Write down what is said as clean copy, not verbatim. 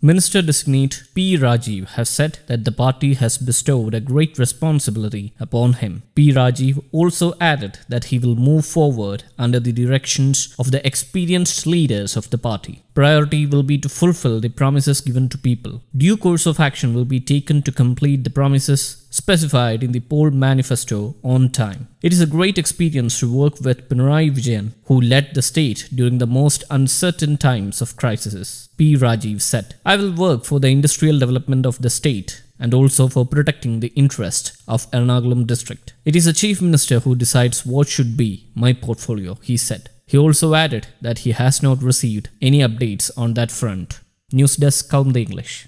Minister-designate P. Rajiv has said that the party has bestowed a great responsibility upon him. P. Rajiv also added that he will move forward under the directions of the experienced leaders of the party. Priority will be to fulfill the promises given to people. Due course of action will be taken to complete the promises specified in the poll manifesto on time. It is a great experience to work with Pinarayi Vijayan, who led the state during the most uncertain times of crises. P. Rajiv said, "I will work for the industrial development of the state and also for protecting the interest of Ernakulam district. It is the chief minister who decides what should be my portfolio," he said. He also added that he has not received any updates on that front. News Desk, Calm the English.